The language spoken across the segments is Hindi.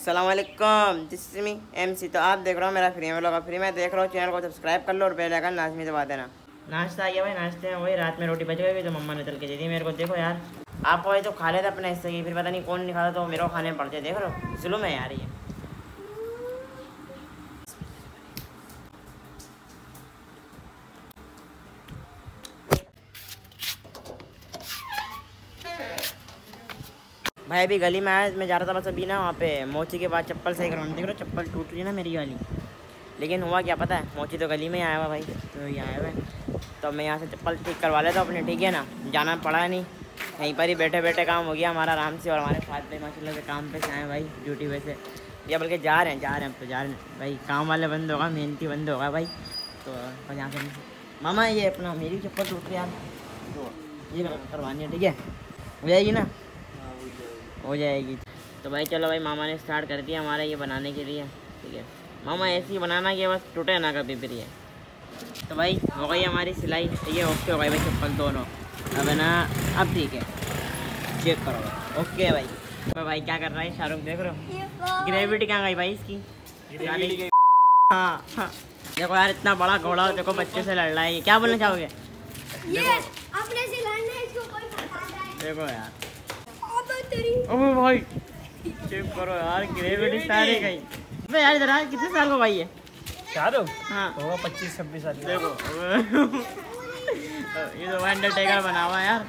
अस्सलामुअलैकुम, जिससे मैं MC तो आप देख रहा हो मेरा फ्री में लोग फ्री में देख रहा हूँ। चैनल को सब्सक्राइब कर लो और बेल आइकन लाजमी दबा देना। नाश्ता आ गया भाई, नाश्ते में वही रात में रोटी बच गई तो मम्मा ने तल के दे दी मेरे को। देखो यार, आप वही तो खा लेते अपने हिस्से की, फिर पता नहीं कौन नहीं खाता तो मेरे को खाने पड़ते। देख लो जुल्म है यार ये। भाई अभी गली में आया, मैं जा रहा था बस अभी ना वहाँ पे मोची के बाद चप्पल सही करवाने। देख रहा हूँ चप्पल टूट रही ना मेरी वाली, लेकिन हुआ क्या पता है, मोची तो गली में ही आया हुआ भाई, तो ये आया हुआ तो मैं यहाँ से चप्पल ठीक करवा लेता हूँ अपने। ठीक है ना, जाना पड़ा नहीं, यहीं पर ही बैठे बैठे काम हो गया हमारा आराम से। और हमारे साथ भाई माशाल्लाह से काम पे से आए भाई ड्यूटी वैसे, या बल्कि जा रहे हैं अब तो जा रहे हैं भाई। काम वाले बंद होगा, मेहनती बंद होगा भाई। तो यहाँ से मामा ये अपना मेरी चप्पल टूट रही यार, तो ये करवानी है। ठीक है, हो जाएगी ना, हो जाएगी। तो भाई चलो भाई, मामा ने स्टार्ट कर दिया हमारा ये बनाने के लिए। ठीक है मामा, ऐसे ही बनाना कि बस टूटे ना कभी फिर ये। तो भाई हो गई हमारी सिलाई, ठीक है ओके हो गई भाई चप्पल दोनों। अब है ना, अब ठीक है चेक करो ओके भाई। तो भाई क्या कर रहा है शाहरुख, देख रहे ग्रेविटी कहाँ गई भाई इसकी। हाँ हाँ देखो यार, इतना बड़ा घोड़ा देखो बच्चे से लड़ रहा है। क्या बोलना चाहोगे? देखो यार अबे भाई चेक करो यार, ग्रेविटी सारी गई। अबे यार जरा, कितने साल का भाई है शाहरुख? हाँ होगा 25-26 साल। देखो ये तो अंडरटेकर बना हुआ यार।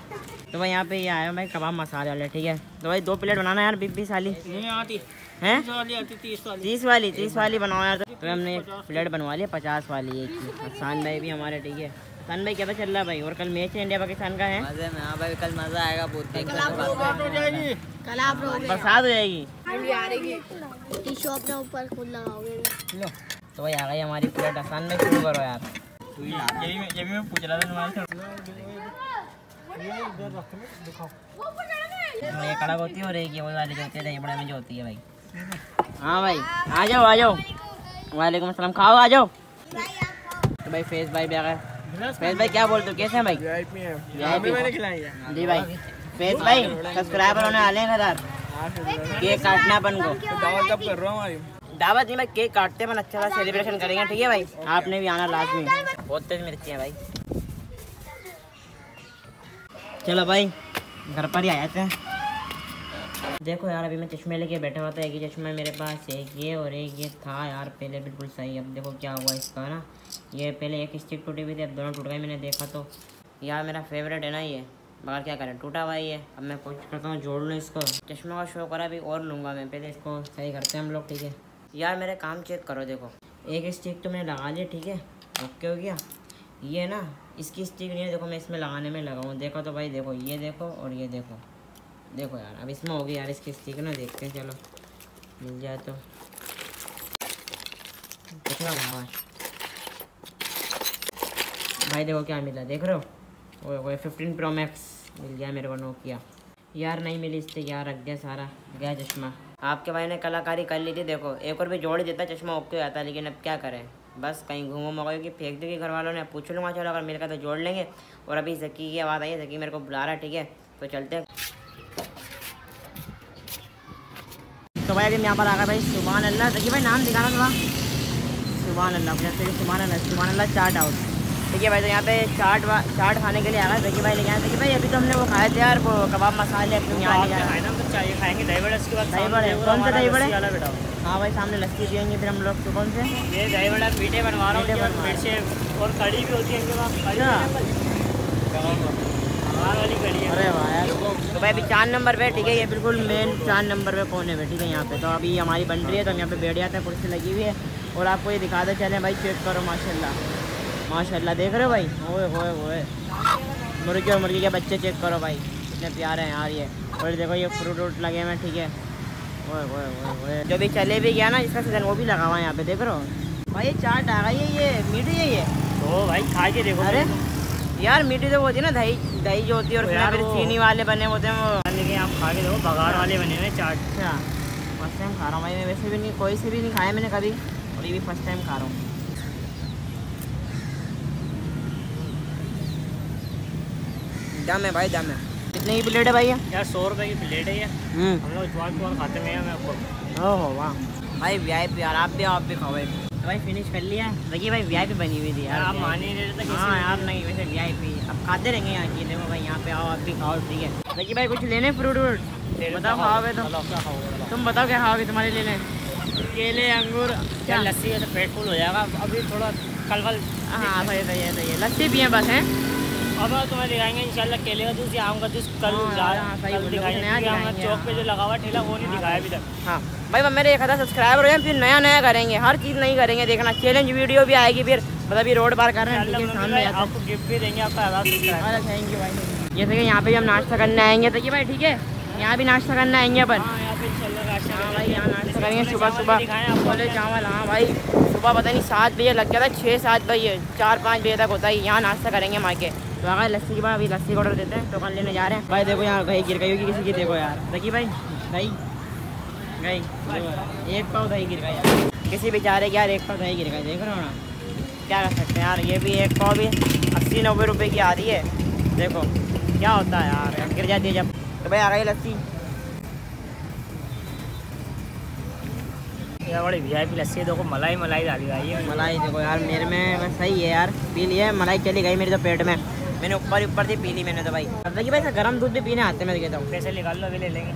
तो भाई यहाँ पे ये आया मैं कबाब मसाले वाले। ठीक है तो भाई 2 प्लेट बनाना यार, 20 वाली नहीं आती है, 30 वाली बनाओ यार। तो हमने 1 प्लेट बनवा लिया 50 वाली एक। हसान भाई भी हमारे, ठीक है सन भाई क्या चल रहा है भाई? और कल मैच है इंडिया पाकिस्तान का है, मजे में। हाँ भाई कल मजा आएगा बहुत। कल आप बरसात हो जाएगी, टी शॉप में ऊपर खुद लगाओगे लो। तो भाई आ गई हमारी प्लेट, आसान में शुरू करो यार। ये भी मैं पूछ रहा था तुम्हारे, ये कड़क होती है और एक ये वाली जो होती है बड़े में जो होती है भाई। हाँ भाई आ जाओ आ जाओ, वालेकुम अस्सलाम, खाओ आ जाओ। तो भाई फैज भाई भी आ गए। फैज भाई क्या बोलते हो, कैसे हैं भाई? मैंने खिलाया जी भाई। फैज भाई सब्सक्राइबर होने वाले हैं यार, केक काटना अपन को। दावत कब कर रहा हूँ? दावत नहीं भाई, केक काटते हैं, अच्छा सा सेलिब्रेशन करेंगे। ठीक है भाई, आपने भी आना लाजमी, बहुत तेज मिर्ची है भाई। चलो भाई घर पर ही आ जाते हैं। देखो यार अभी मैं चश्मे लेके बैठा हुआ था, एक ही चश्मा मेरे पास, एक ये और एक ये था यार पहले, बिल्कुल सही। अब देखो क्या हुआ इसका ना, ये पहले एक स्टिक टूटी हुई थी, अब दोनों टूट गए मैंने देखा तो। यार मेरा फेवरेट है ना ये, मगर क्या करें टूटा हुआ ये। अब मैं कोशिश करता हूँ जोड़ लूँ इसको, चश्मा का शौक करा भी और लूँगा मैं, पहले इसको सही करते हैं हम लोग। ठीक है यार मेरा काम चेक करो, देखो एक स्टिक तो मैंने लगा लिया। ठीक है ओके हो गया। ये ना इसकी स्टिक नहीं है, देखो मैं इसमें लगाने में लगा हूँ। देखो तो भाई, देखो ये देखो और ये देखो, देखो यार अब इसमें होगी यार इसकी स्टिक ना, देखते हैं चलो मिल जाए तो। भाई देखो क्या मिला, देख रहे हो, ओए 15 Pro Max मिल गया मेरे को नोकिया। यार नहीं मिली इससे यार, रख दिया सारा, गया चश्मा। आपके भाई ने कलाकारी कर ली थी, देखो एक और भी जोड़ देता चश्मा ओके हो जाता, लेकिन अब क्या करें बस कहीं घूमो मगो कि फेंक दूँगी। घर वालों ने पूछ लूँगा, चलो अगर मिलेगा तो जोड़ लेंगे। और अभी जकी की आवाज़ आई है, जकी मेरे को बुला रहा है। ठीक है तो चलते हैं। तो भाई अभी यहाँ पर आ गया भाई, सुभान अल्लाह। जकी भाई नाम दिखाना था, सुभान अल्लाह, सुभान अल्लाह चाट हाउस। देखिए भाई तो यहाँ पे चाट खाने के लिए आ रहा है देखिए भाई, लेके आए। देखिए भाई अभी तो हमने वो खाए थे यार, वो कबाब मसाले अपने यहाँ ले आए ना, तो चाहिए खाएंगे दही बड़ा। इसके बाद दही बड़े, कौन सा दही बड़े? हाँ भाई सामने लस्सी पियेंगे फिर हम लोग। तो कौन से ये दही बड़ा? पीठे बनवा रहा हूँ, और कड़ी भी होती है इनके पास। अरे वाह यार। तो भाई अभी 4 नंबर पे, ठीक है ये बिल्कुल मेन 4 नंबर पे कोने पे। ठीक है यहाँ पे तो अभी हमारी बन रही है, तो हम यहाँ पे बैठ जाते हैं, कुर्सी लगी हुई है। और आपको ये दिखा दे चले भाई, चेक करो माशाल्लाह माशाल्लाह, देख रहे हो भाई, ओए होए होए मुर्गी और मुर्गी के बच्चे, चेक करो भाई कितने प्यारे हैं यार ये। और देखो ये फ्रूट व्रूट लगे हुए, ठीक है ओए होए होए होए। जो भी चले भी गया ना इसका सीजन, वो भी लगा हुआ है यहाँ पे, देख रहे हो भाई। ये चाट आ गई है, ये मीठी है ये, ओ भाई खा के देखो। अरे यार मीठी तो वो होती है ना, दही जो होती है, और फिर चीनी वाले बने होते हैं वो, लेकिन आप खा के देखो बघार वाले बने हुए चाट। अच्छा फर्स्ट टाइम खा रहा हूँ भाई मैं, वैसे भी नहीं कोई से भी नहीं खाया मैंने कभी, और ये भी फर्स्ट टाइम खा रहा हूँ। दम है भाई, दम है। कितने की प्लेट है भाई यार? 100 रुपये की प्लेट है ये। हम लोग इतवार खाते में हैं। ओहो वाह भाई, वीआईपी यार। आप भी खाओ भाई। तो भाई फिनिश कर लिया है। देखिए भाई वीआईपी बनी हुई थी यार, आप मान ही नहीं रहे। हाँ यार नहीं, वैसे वीआईपी आप खाते रहेंगे यहाँ की। देखो भाई यहाँ पे आओ, आप भी खाओ। ठीक है देखिए भाई, कुछ लेने फ्रूट व्रूट बताओ, खाओगे तुम बताओ क्या खाओगे? तुम्हारे लिए केले, अंगूर, क्या लस्सी है तो पेट फुल हो जाएगा। अभी थोड़ा कल वल। हाँ भाई सही है, सही है। लस्सी पिए बस हैं। अब तुम्हें दिखाएंगे इंशाल्लाह केले का जूस या आम का जूस। कल दिखाएंगे चौक पे जो लगा हुआ ठेला, वो नहीं दिखाया अभी तक। हाँ भाई मेरे 1000 सब्सक्राइबर हो जाए, फिर नया नया करेंगे। हर चीज़ नहीं करेंगे, देखना चैलेंज वीडियो भी आएगी। फिर मतलब ये रोड पार कर रहे हैं, आपको गिफ्ट भी देंगे। आपका थैंक यू भाई। जैसे कि यहाँ पे हम नाश्ता करने आएंगे। देखिए भाई ठीक है, यहाँ भी नाश्ता करने आएंगे अपन। हाँ भाई यहाँ नाश्ता करेंगे सुबह सुबह। छोले चावल। हाँ भाई सुबह पता नहीं 7 बजे लग गया था, 6-7 बजे, 4-5 बजे तक होता है। यहाँ नाश्ता करेंगे माँ के। तो अगर लस्सी के बाद अभी लस्सी का ऑर्डर देते हैं, तो कल लेने जा रहे हैं भाई। देखो यहाँ दही गिर गई होगी किसी की। देखो यार देखिए भाई, दही गई, 1 पाव दही गिर गया यार किसी बेचारे के। यार 1 पाव दही गिर गई, देखो ना क्या कर सकते हैं यार। ये भी 1 पाव भी 80-90 रुपये की आ रही है। देखो क्या होता है यार, गिर जाती है जब। तो भाई आ रही लस्सी, यार बड़ी वीआईपी लस्सी है। देखो मलाई मलाई डाली गई है। मलाई देखो यार मेरे में सही है यार, पी ली है। मलाई चली गई मेरे तो पेट में, मैंने ऊपर से पी ली मैंने। तो भाई अब देखिए भाई गर्म दूध भी पीने आते हैं, मैं कहता हूँ। पैसे निकाल लो, अभी ले लेंगे।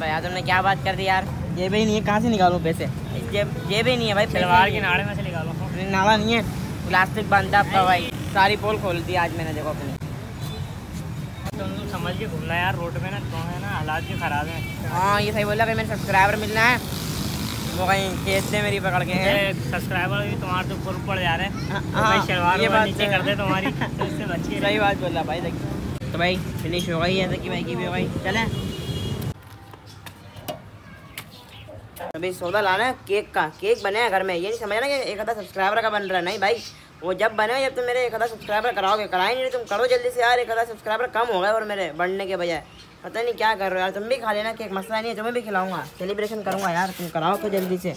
भाई यार तुमने क्या बात कर दी यार, जेब ही नहीं है, कहाँ से निकालो पैसे? जेब ही नहीं है भाई, सलवार के नाड़े में से निकालो। नाड़ा नहीं है, प्लास्टिक बांधा आपका भाई। सारी पोल खोल दी आज मैंने, देखो अपने। समझ के घूमना यार रोड पे ना, तो है ना हालात भी खराब है। हाँ ये सही बोला भाई, मेरे सब्सक्राइबर मिलना है वो कहीं खेत ने मेरी पकड़ के हैं। सब्सक्राइबर भी तुम्हारे तो ऊपर ऊपर जा रहे हैं। हाँ शलवार ये बात नीचे कर दे तुम्हारी, तो इससे अच्छी। सही बात बोला भाई। देखिए तो भाई फिनिश हो गई है। देखिए भाई की भी हो गई। चलें अभी सौदा लाना है केक का। केक बने हैं घर में, ये नहीं समझ ना कि 1000 सब्सक्राइबर का बन रहा है। नहीं भाई वो जब बने, जब तुम मेरे 1000 सब्सक्राइबर कराओगे। कराए नहीं तुम, करो जल्दी से यार। 1000 सब्सक्राइबर कम हो गए और मेरे बढ़ने के बजाय पता नहीं क्या कर रहे हो यार। तुम भी खा लेना केक, मसला नहीं है, तुम्हें भी खिलाऊंगा, सेलिब्रेशन करूँगा यार। तुम कराओ तो जल्दी से।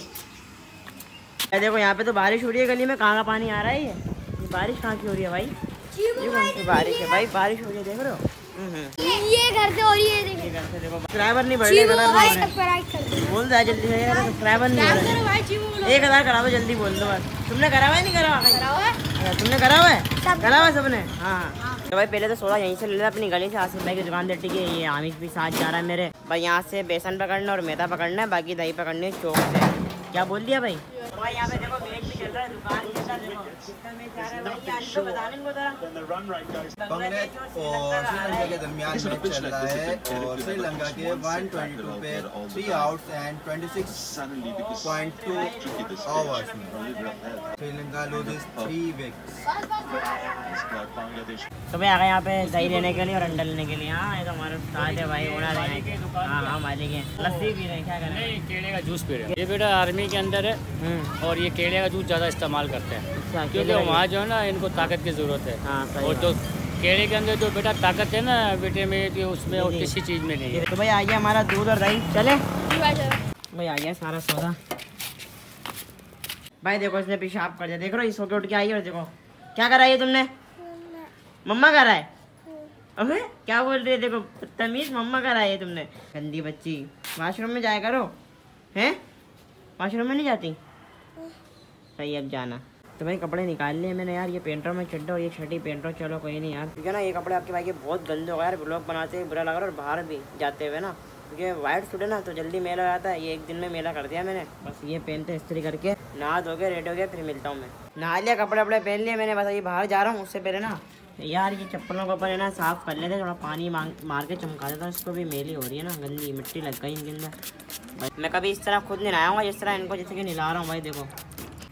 देखो यहाँ पे तो बारिश हो रही है गली में, कहाँ का पानी आ रहा है। ये बारिश कहाँ की हो रही है भाई? ये बारिश है भाई, बारिश हो रही है, देख रहे हो? ये घर से हो रही है। देखो सब्सक्राइबर नहीं बढ़ रहे, बोल दो जल्दी से। सब्सक्राइबर नहीं, 1000 करा दो जल्दी, बोल दो बस। तुमने करा हुआ है? नहीं करा हुआ? तुमने करा हुआ है? करा हुआ सबने। हाँ तो भाई पहले तो सोडा यहीं से ले लेना अपनी गली से। आसिफ भाई की दुकान देती है। ये आमिश भी साथ जा रहा है मेरे भाई। यहाँ से बेसन पकड़ना और मैदा पकड़ना है, बाकी दही पकड़नी है चौक से। क्या बोल दिया भाई? भाई यहाँ पे देखो मेज भी चल रहा है, दुकान भी चल तो भाई आ गए यहाँ पे दही लेने के लिए और अंडा लेने के लिए। हाँ ये तो हमारे साथ है भाई, उड़ा रहे। हाँ हाँ मालिक है। लस्सी पी रहे हैं, क्या कर रहे हैं? केले का जूस पी रहे हैं। ये बेटा आर्मी के अंदर है और ये केले का जूस ज़्यादा इस्तेमाल करते हैं, क्योंकि वहाँ जो है ना इनको ताकत की ज़रूरत है। हाँ, और जो केले के अंदर जो बेटा ताकत है ना, विटामिन उसमें और किसी चीज़ में नहीं है। तो भाई आ गया हमारा दूध और दही। चले भाई आ गया सारा सौदा। भाई देखो इसने पेशाब कर दिया, देख रहे हो? इस होके उठ के आई और देखो क्या करा ये तुमने। मम्मा करा है? अरे क्या बोल रही है? देखो तमीज़, मम्मा करा है तुमने। गंदी बच्ची, वाशरूम में जाया करो। हैं वाशरूम में नहीं जाती? सही अब जाना। तो भाई कपड़े निकाल लिए मैंने यार, ये पेंटर में चड्डा और ये छठी पेंटर। चलो कोई नहीं यार, ठीक है ना। ये कपड़े आपके भाई के बहुत गंदे हो गए यार, ब्लॉग बनाते ही बुरा लग रहा है और बाहर भी जाते हुए ना, क्योंकि वाइट सूट है ना तो जल्दी मेला जाता है। ये एक दिन में मेला कर दिया मैंने। बस ये पहनते इस्त्री करके नहा धो के रेडी हो गया, फिर मिलता हूँ मैं। नहा लिया, कपड़े वपड़े पहन लिए मैंने। बस ये बाहर जा रहा हूँ, उससे पहले ना यार ये चप्पलों का ऊपर है ना साफ़ कर लेते, थोड़ा पानी मार के चमका देता। इसको भी मेली हो रही है ना, गंदी मिट्टी लग गई इनके अंदर। मैं कभी इस तरह खुद नहीं नहाऊंगा जिस तरह इनको जैसे कि नहला रहा हूँ भाई। देखो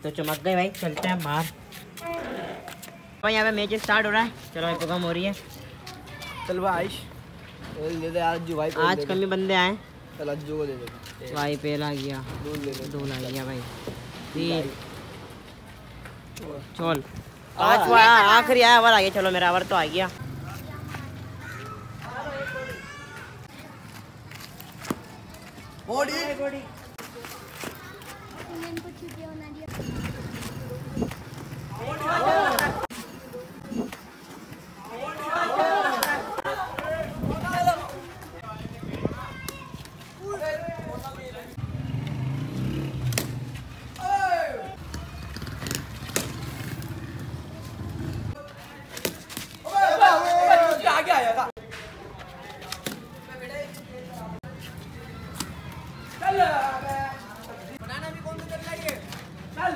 तो चमक गए भाई। चलते हैं बाहर। भाई यहाँ पे मैच स्टार्ट हो रहा है। चलो एक कम हो रही है। चल भाई आज कल भी बंदे आए। चल अज्जू को दे दे भाई, पेल आ गया, दूध आ गया भाई, चल आज आखिरी आया आवर आ गया। चलो मेरा आवर तो आ गया। बनाना भी कौन सा चाहिए? दोनों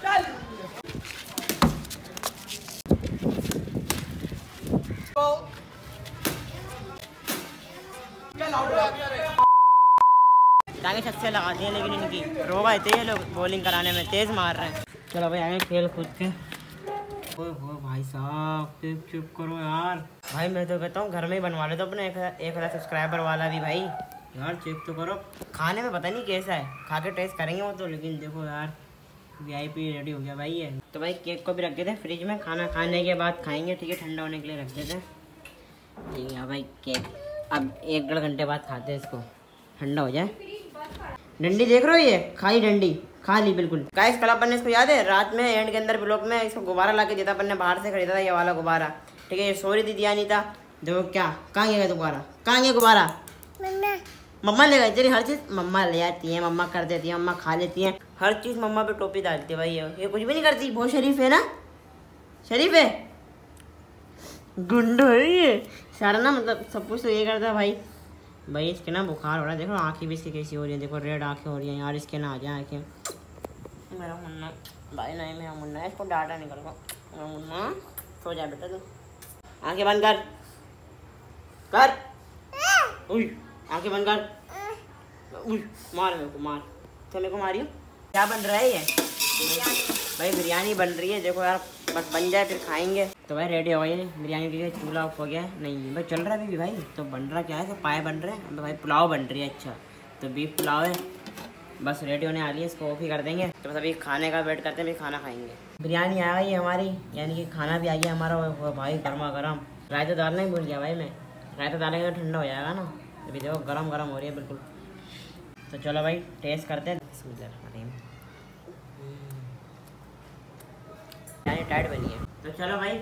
चल तो आगे सबसे लगा दिए, लेकिन इनकी रोगा इतने लोग बॉलिंग कराने में तेज मार रहे हैं। चलो भाई आगे खेल कूद के। ओए भाई साहब चुप करो यार। भाई मैं तो कहता हूँ घर में ही बनवा ले तो अपने 1,000 सब्सक्राइबर वाला भी। भाई यार चेक तो करो, खाने में पता नहीं कैसा है, खा के टेस्ट करेंगे वो तो। लेकिन देखो यार VIP रेडी हो गया भाई ये तो। भाई केक को भी रख देते हैं फ्रिज में, खाना खाने के बाद खाएंगे, ठीक है, ठंडा होने के लिए रख देते हैं। ठीक है भाई केक अब 1-1.5 घंटे बाद खाते हैं, इसको ठंडा हो जाए। डंडी देख रहे हो, ये खाई डंडी खा ली बिल्कुल। गाइस कल अपन ने इसको याद है रात में एंड के अंदर ब्लॉग में इसको गुब्बारा ला के देता, अपन ने बाहर से खरीदा था ये वाला गुब्बारा, ठीक है। ये सॉरी दी दिया नहीं था, देखो क्या कहाँ गया गुब्बारा, कहाँ गया गुब्बारा? मम्मा ले गई। तेरी हर चीज़ मम्मा ले आती है, मम्मा कर देती है, मम्मा खा लेती है हर चीज़, मम्मा पे टोपी डालती है। भाई ये कुछ भी नहीं करती, बहुत शरीफ है ना, शरीफ है, गुंडो है ये सारा ना, मतलब सब कुछ तो ये करता है भाई। भाई इसके ना बुखार हो रहा है, देखो आँखें भी इसकी कैसी हो रही है, देखो रेड आँखें हो रही हैं यार, इसके ना आ जाए आँखें। मेरा मुन्ना भाई, नहीं मेरा मुन्ना, इसको डाटा नहीं कर पाओ मुन्ना, सो जा बेटा तू, आँखें बंद कर कर, आँखें बंद कर, मार मेरे को मार, चले को मारियो। क्या बन रहा है ये? भाई बिरयानी बन रही है, देखो यार बस बन जाए फिर खाएंगे। तो भाई रेडी हो गई बिरयानी के लिए, चूल्हा ऑफ हो गया नहीं भाई, चल रहा है अभी भाई। तो बन रहा क्या है, तो पाए बन रहे हैं, तो भाई पुलाव बन रही है। अच्छा तो बीफ पुलाव है, बस रेडी होने वाली है, इसको ऑफ ही कर देंगे। तो बस अभी खाने का वेट करते हैं, खाना खाएंगे। बिरयानी आ गई हमारी, यानी कि खाना भी आ गया हमारा भाई, गर्मा गर्म। रायता डालना ही भूल गया भाई मैं, रायता डालेंगे तो ठंडा हो जाएगा ना, अभी देखो गरम गरम हो रही है बिल्कुल। तो चलो भाई टेस्ट करते हैं। टाइट बनी है। तो चलो भाई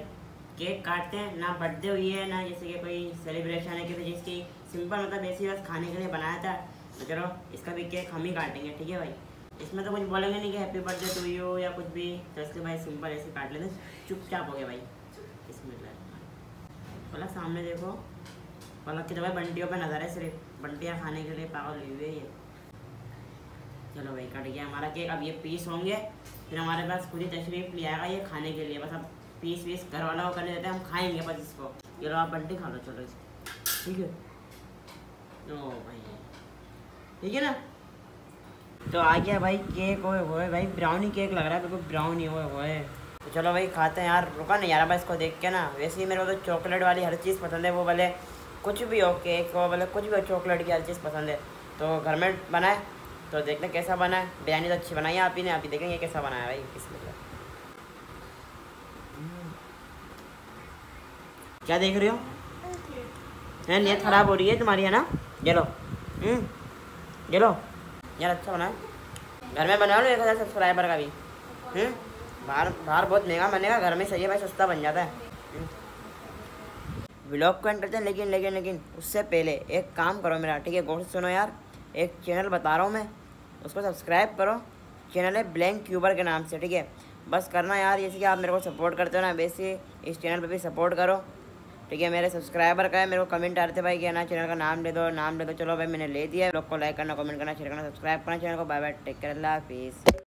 केक काटते हैं, ना बर्थडे हुई है ना जैसे कि कोई सेलिब्रेशन है, कि जिसकी सिंपल मतलब ऐसी बस खाने के लिए बनाया था। तो चलो इसका भी केक हम ही काटेंगे, ठीक है भाई। इसमें तो कुछ बोलेंगे नहीं कि हैप्पी बर्थडे टू यू या कुछ भी, तो इसके भाई सिंपल ऐसे काट लेते, चुपचाप हो गया भाई। इसमें मतलब सामने देखो पलक की तो भाई बंटियों पे नज़र है, सिर्फ बंटियाँ खाने के लिए पागल हुई है ये। चलो भाई कट गया हमारा केक, अब ये पीस होंगे, फिर हमारे पास खुद ही तशरीफ ले आएगा ये खाने के लिए। बस अब पीस वीस घर वाला वो कर देते हैं, हम खाएंगे बस इसको। चलो आप बंटी खा लो, चलो ठीक है। ओ भाई ठीक है ना, तो आ गया भाई केक। ओए होए भाई ब्राउनी केक लग रहा है बिल्कुल, ब्राउनी ओए होए। तो चलो भाई खाते हैं यार, रुका नहीं यार भाई इसको देख के ना। वैसे ही मेरे को तो चॉकलेट वाली हर चीज़ पसंद है, वो भले कुछ भी हो, केक हो भले कुछ भी हो, चॉकलेट की हर चीज़ पसंद है। तो घर में बनाए तो देखते हैं कैसा बना है। बिरयानी तो अच्छी बनाई है आप ही ने, आप ही देखेंगे कैसा बनाया भाई इसमें। क्या देख रहे हो? नहीं नीयत ख़राब हो रही है तुम्हारी, है ना? ये लो ये लो यार, अच्छा बना है। घर में बना लो 1,000 सब्सक्राइबर का भी। बाहर बाहर बहुत महंगा बनेगा, घर में सही है भाई, सस्ता बन जाता है। व्लॉग को एंड करते हैं, लेकिन लेकिन लेकिन उससे पहले एक काम करो मेरा, ठीक है, गौर से सुनो यार। एक चैनल बता रहा हूँ मैं, उसको सब्सक्राइब करो, चैनल है ब्लैंक क्यूबर के नाम से, ठीक है। बस करना यार जैसे कि आप मेरे को सपोर्ट करते हो ना, वैसे इस चैनल पे भी सपोर्ट करो, ठीक है। मेरे सब्सक्राइबर का है, मेरे को कमेंट आ रहे थे भाई कि ना चैनल का नाम ले दो, नाम ले दो। चलो भाई मैंने ले दिया। ब्लॉग को लाइक करना, कमेंट करना, शेयर करना, सब्सक्राइब करना चैनल को। बाय बाय, टेक केयर, अल्लाह हाफिज़।